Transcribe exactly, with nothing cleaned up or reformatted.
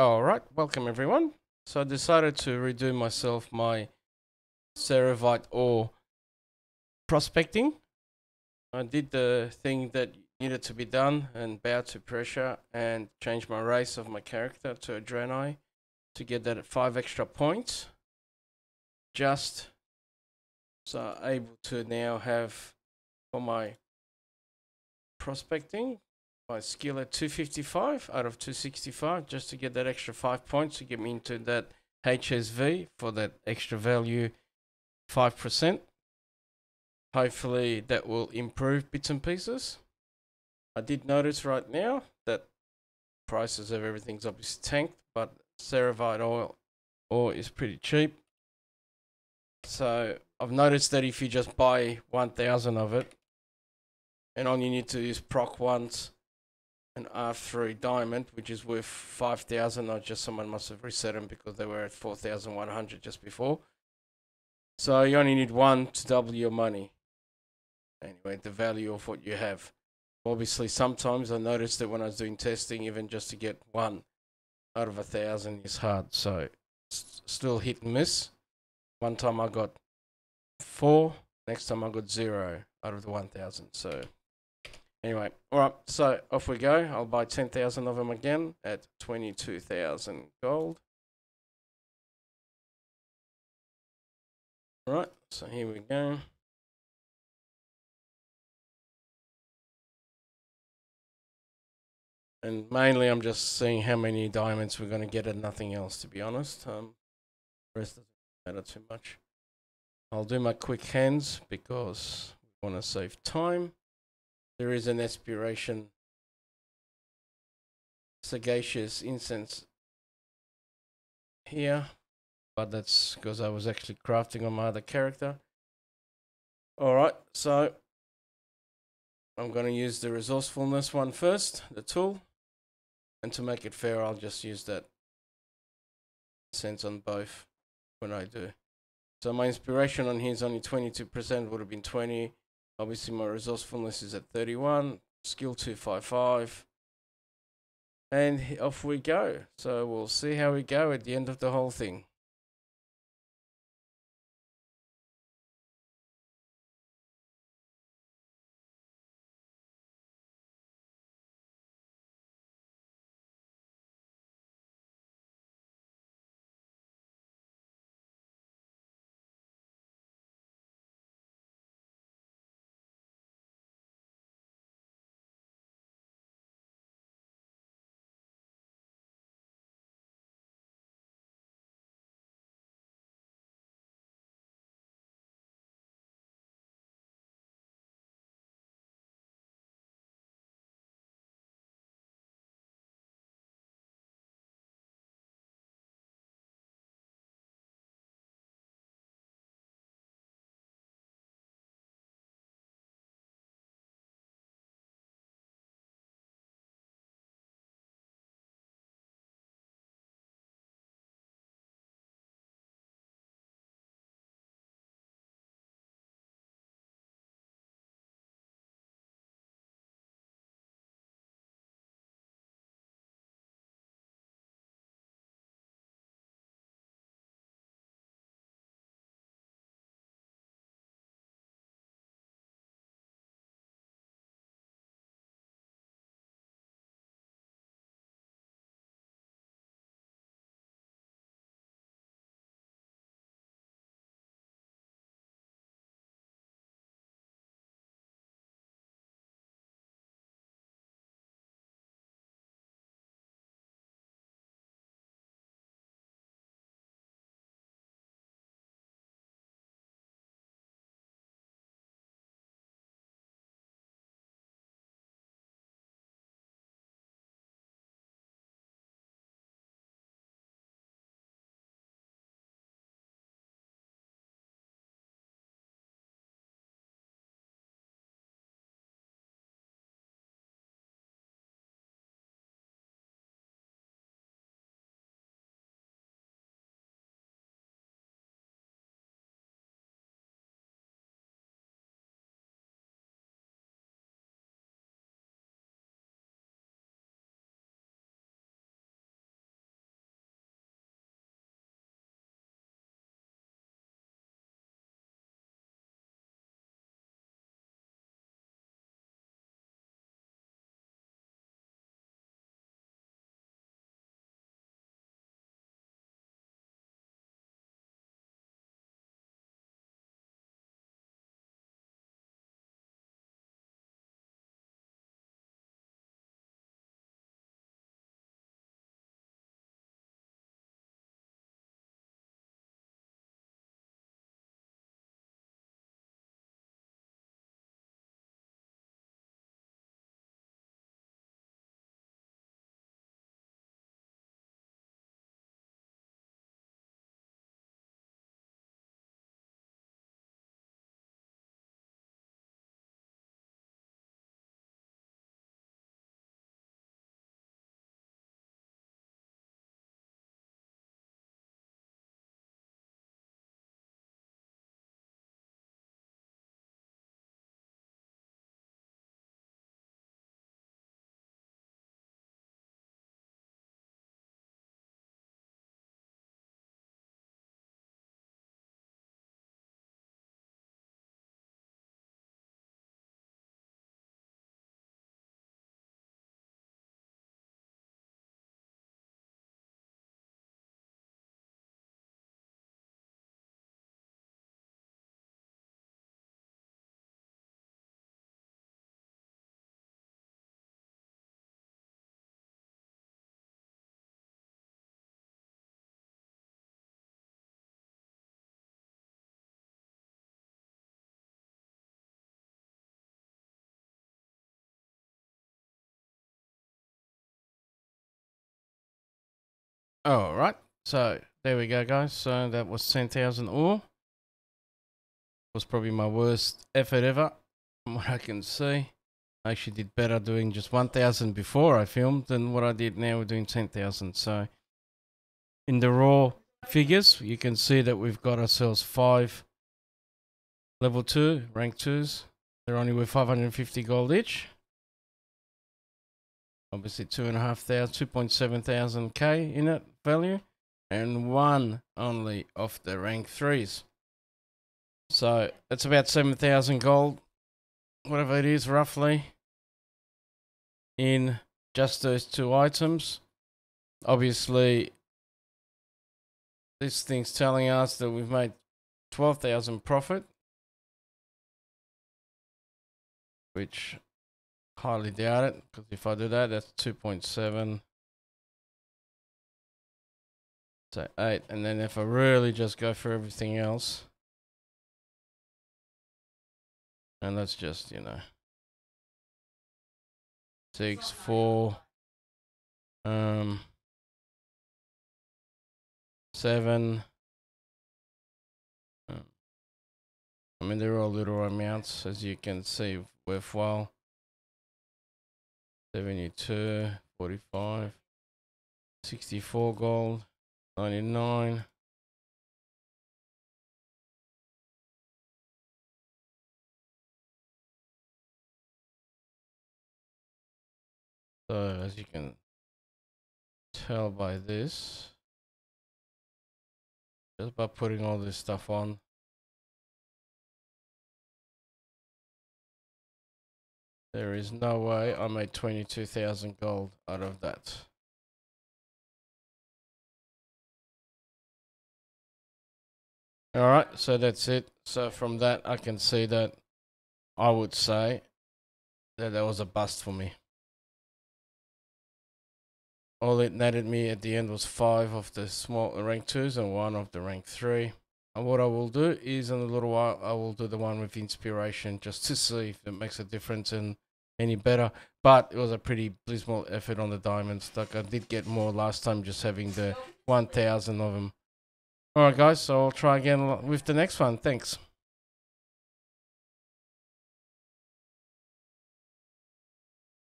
Alright, welcome everyone. So I decided to redo myself my Serevite ore prospecting. I did the thing that needed to be done and bow to pressure and change my race of my character to a Draenei to get that at five extra points. Just so I'm able to now have for my prospecting my skill at two fifty-five out of two sixty-five, just to get that extra five points to get me into that H S V for that extra value five percent. Hopefully that will improve bits and pieces. I did notice right now that prices of everything's obviously tanked, but Serevite oil ore is pretty cheap. So I've noticed that if you just buy one thousand of it, and all you need to do is proc once an R three diamond, which is worth five thousand. I just someone must have reset them because they were at four thousand one hundred just before. So you only need one to double your money. Anyway, the value of what you have. Obviously, sometimes I noticed that when I was doing testing, even just to get one out of a thousand is hard. So it's still hit and miss. One time I got four, next time I got zero out of the one thousand. So anyway, all right, so off we go. I'll buy ten thousand of them again at twenty-two thousand gold. Right, so here we go. And mainly I'm just seeing how many diamonds we're going to get and nothing else, to be honest. Um, the rest doesn't matter too much. I'll do my quick hands because we want to save time. There is an inspiration sagacious incense here. But that's because I was actually crafting on my other character. Alright, so I'm going to use the resourcefulness one first, the tool. And to make it fair, I'll just use that sense on both when I do. So my inspiration on here is only twenty-two percent, would have been twenty. Obviously my resourcefulness is at thirty-one, skill two fifty-five. And off we go. So we'll see how we go at the end of the whole thing. All right, so there we go, guys. So that was ten thousand ore. Was probably my worst effort ever, from what I can see. I actually did better doing just one thousand before I filmed than what I did now with doing ten thousand. So in the raw figures, you can see that we've got ourselves five level two, rank twos. They're only worth five hundred fifty gold each. Obviously two and a half thousand, two point seven thousand K in it value, and one only off the rank threes. So that's about seven thousand gold, whatever it is roughly, in just those two items. Obviously, this thing's telling us that we've made twelve thousand profit, which highly doubt it, because if I do that, that's two point seven, so eight, and then if I really just go for everything else, and that's just, you know, six, four, um, seven, um, I mean, they're all little amounts, as you can see, worthwhile. seventy-two, forty-five, sixty-four gold, ninety-nine, so as you can tell by this, just by putting all this stuff on, there is no way I made twenty-two thousand gold out of that. Alright, so that's it. So from that I can see that I would say that that was a bust for me. All it netted me at the end was five of the small rank twos and one of the rank three. And what I will do is, in a little while, I will do the one with inspiration just to see if it makes a difference and any better. But it was a pretty abysmal effort on the diamonds. Like, I did get more last time just having the one thousand of them. All right, guys, so I'll try again with the next one. Thanks.